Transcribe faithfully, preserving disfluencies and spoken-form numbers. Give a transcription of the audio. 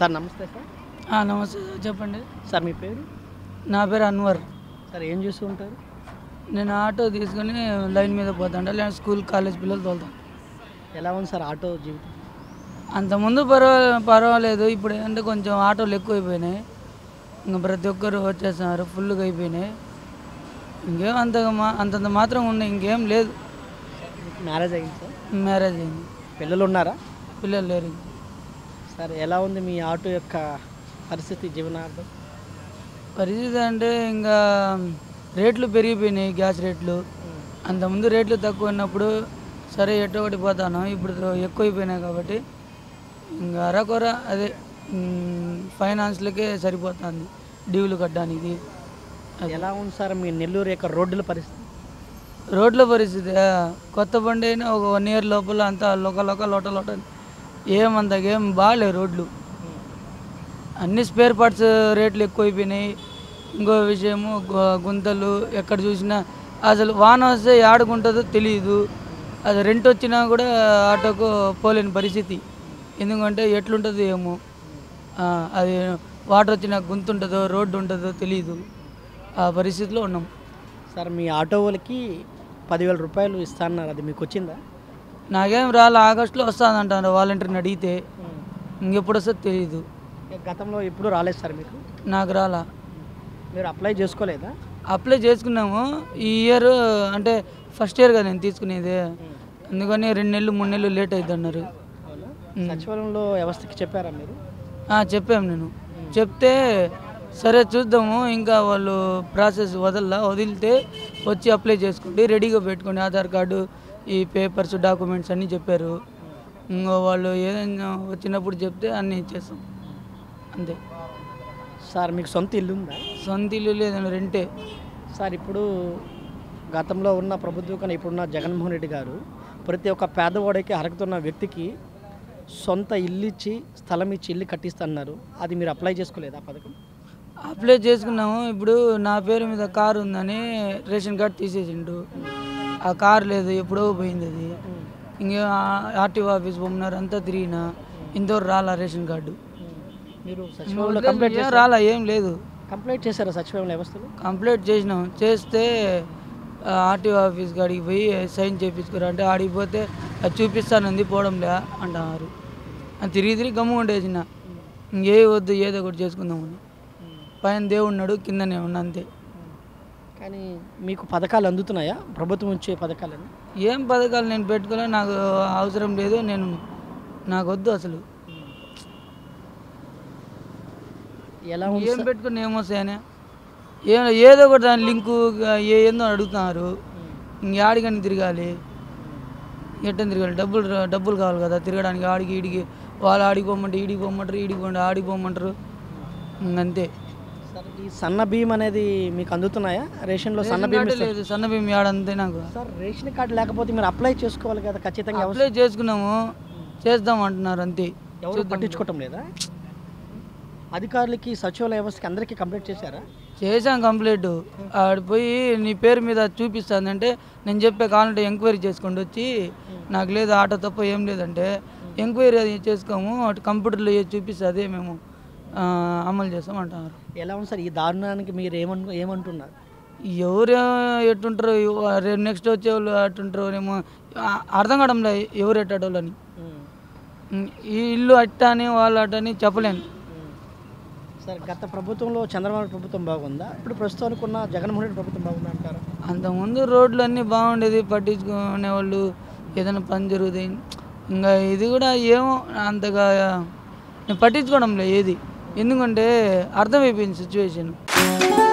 Sir నమస్తే sir. నమస్తే చెప్పండి సార్. మీ పేరు? నా పేరు అన్వర్ సార్. ఏం చేస్తూ ఉంటారు? నేను ఆటో తీసుకొని లైన్ మీద పోతాను, లేదా స్కూల్ కాలేజ్ పిల్లలు తోలుతాను. ఎలా ఉంది సార్ ఆటో జీవితం? అంతకుముందు పర్వాలే పర్వాలేదు ఇప్పుడు అంటే కొంచెం ఆటోలు ఎక్కువైపోయినాయి, ఇంకా ప్రతి ఒక్కరు వచ్చేస్తున్నారు, ఫుల్గా అయిపోయినాయి. ఇంకేం అంత అంతంత మాత్రం ఉన్నాయి, ఇంకేం లేదు. మ్యారేజ్ అయింది సార్? మ్యారేజ్ అయింది. పిల్లలు ఉన్నారా? పిల్లలు లేరు సార్. ఎలా ఉంది మీ ఆటో యొక్క పరిస్థితి, జీవనార్థం? పరిస్థితి అంటే ఇంకా రేట్లు పెరిగిపోయినాయి, గ్యాస్ రేట్లు. అంతకుముందు రేట్లు తక్కువ ఉన్నప్పుడు సరే ఎటో ఒకటి పోతాను, ఇప్పుడు ఎక్కువైపోయినాయి కాబట్టి ఇంకా అరకొర అదే ఫైనాన్స్లకే సరిపోతుంది డ్యూలు కట్టడానికి. ఎలా ఉంది సార్ మీ నెల్లూరు యొక్క రోడ్ల పరిస్థితి? రోడ్ల పరిస్థితి కొత్త బండి అయినా ఒక వన్ ఇయర్ లోపల అంతా లోక లోక లోట లోట ఏమంతకేం బాగాలేదు రోడ్లు. అన్ని స్పేర్ పార్ట్స్ రేట్లు ఎక్కువైపోయినాయి. ఇంకో విషయము గుంతలు ఎక్కడ చూసినా, అసలు వాన వస్తే ఆడుకుంటుందో తెలియదు. అది రెంట్ వచ్చినా కూడా ఆటోకు పోలేని పరిస్థితి, ఎందుకంటే ఎట్లుంటుందో ఏమో, అది వాటర్ వచ్చినా గుంత ఉంటుందో రోడ్డు ఉంటుందో తెలియదు, ఆ పరిస్థితిలో ఉన్నాం సార్. మీ ఆటో వాళ్ళకి పదివేల రూపాయలు ఇస్తాన్నారు, అది మీకు వచ్చిందా? నాకేం రాలే, ఆగస్టులో వస్తుంది అంటారు వాలంటీర్ని అడిగితే, ఇంకెప్పుడు వస్తుంది తెలియదు. గతంలో ఎప్పుడు రాలేదు సార్ మీకు? నాకు రాలా. మీరు అప్లై చేసుకోలేదా? అప్లై చేసుకున్నాము ఈ ఇయర్, అంటే ఫస్ట్ ఇయర్ కదా నేను తీసుకునేది, అందుకని రెండు నెలలు మూడు నెలలు లేట్ అవుతుంది అన్నారు. సచివాలయంలో వ్యవస్థకి చెప్పారా మీరు? చెప్పాము. నేను చెప్తే సరే చూద్దాము, ఇంకా వాళ్ళు ప్రాసెస్ వదలలా, వదిలితే వచ్చి అప్లై చేసుకోండి, రెడీగా పెట్టుకోండి ఆధార్ కార్డు, ఈ పేపర్స్, డాక్యుమెంట్స్ అన్నీ చెప్పారు. ఇంకో వాళ్ళు ఏదైనా వచ్చినప్పుడు చెప్తే అన్నీ ఇచ్చేస్తాం అంతే సార్. మీకు సొంత ఇల్లు ఉందా? సొంత ఇల్లు లేదండి, రెంటే సార్. ఇప్పుడు గతంలో ఉన్న ప్రభుత్వం కన్నా ఇప్పుడున్న జగన్మోహన్ రెడ్డి గారు ప్రతి ఒక్క పేదవాడికి, అర్హతన్న వ్యక్తికి సొంత ఇల్లు ఇచ్చి, స్థలం ఇచ్చి ఇల్లు కట్టిస్తున్నారు. అది మీరు అప్లై చేసుకోలేదా పథకం? అప్లై చేసుకున్నాము. ఇప్పుడు నా పేరు మీద కారు ఉందని రేషన్ కార్డు తీసేసిండు, ఆ కారు లేదు, ఎప్పుడో పోయింది అది. ఇంకే ఆర్టీఓ ఆఫీస్ పోమన్నారు, అంతా తిరిగినా ఇంతవరకు రాలా రేషన్ కార్డు. మీరు సచివాలయంలో కంప్లైంట్ చేశారా? రాలా, ఏం లేదు. కంప్లైంట్ చేశారా సచివాలయం వ్యవస్థలో? కంప్లైంట్ చేసినాం. చేస్తే ఆర్టీఓ ఆఫీస్ కాడికి పోయి సైన్ చేయించుకోరా అంటే, ఆడిపోతే అది చూపిస్తానంది, పోవడం లే అంటున్నారు. తిరిగి తిరిగి గమ్ముగా ఉండేసిన, ఇంకే వద్దు ఏదో ఒకటి చేసుకుందామని. పైన దేవున్నాడు, కిందనే ఉన్నా అంతే. కానీ మీకు పథకాలు అందుతున్నాయా ప్రభుత్వం వచ్చే పథకాలని? ఏం పథకాలు నేను పెట్టుకోలే, నాకు అవసరం లేదు, నేను నాకు వద్దు అసలు. ఎలా ఏం పెట్టుకుని ఏమొస్తాయనే ఏ ఏదో ఒకటి దాని లింకు ఏందో అడుగుతున్నారు, ఇంక ఆడికని తిరగాలి, ఎట్టని తిరగాలి, డబ్బులు డబ్బులు కావాలి కదా తిరగడానికి. ఆడికి ఈడికి వాళ్ళు ఆడిపోమంటారు, ఈడిపోమంటారు, ఈడిపోండి ఆడిపోమంటారు, అంతే. ఈ సన్న బియ్యం అనేది మీకు అందుతున్నాయా? రేషన్లో సన్న బియ్యం లేదు, సన్న బియ్యం ఆడంతే నాకు. సార్ రేషన్ కార్డు లేకపోతే మీరు అప్లై చేసుకోవాలి కదా ఖచ్చితంగా? అప్లై చేసుకున్నాము, చేద్దాం అంటున్నారు అంతే. ఎవరు పట్టించుకోవటం లేదా? అధికారులకి, సచివాలయ వ్యవస్థకి అందరికీ కంప్లైంట్ చేశారా? చేశాం కంప్లైంట్. ఆడిపోయి నీ పేరు మీద చూపిస్తుందంటే, నేను చెప్పే కావాలంటే ఎంక్వైరీ చేసుకొని వచ్చి, నాకు లేదు ఆటో తప్ప ఏం లేదంటే ఎంక్వైరీ అది చేసుకోము, అటు కంప్యూటర్లో ఏ చూపిస్తే అదే మేము అమలు చేస్తాం అంటున్నారు. ఎలా ఉంది సార్ ఈ దారుణానికి మీరు ఏమను ఏమంటున్నారు? ఎవరు ఎట్టుంటారు, రేపు నెక్స్ట్ వచ్చేవాళ్ళు అట్టుంటారు, ఏమో అర్థం కావడం లే ఎవరు ఎట్టాడోళ్ళు అని. ఈ ఇల్లు అట్టని వాళ్ళు అట్టని చెప్పలేను సార్. గత ప్రభుత్వంలో చంద్రబాబు ప్రభుత్వం బాగుందా? ఇప్పుడు ప్రస్తుతానికి ఉన్న జగన్మోహన్ రెడ్డి ప్రభుత్వం బాగుందా అంటారు? అంతకుముందు రోడ్లు అన్నీ బాగుండేది, పట్టించుకునేవాళ్ళు, ఏదైనా పని జరుగుతాయి. ఇంకా ఇది కూడా ఏమో అంతగా నేను పట్టించుకోవడం లేదు ఏది, ఎందుకంటే అర్థమైపోయింది సిచ్యువేషన్.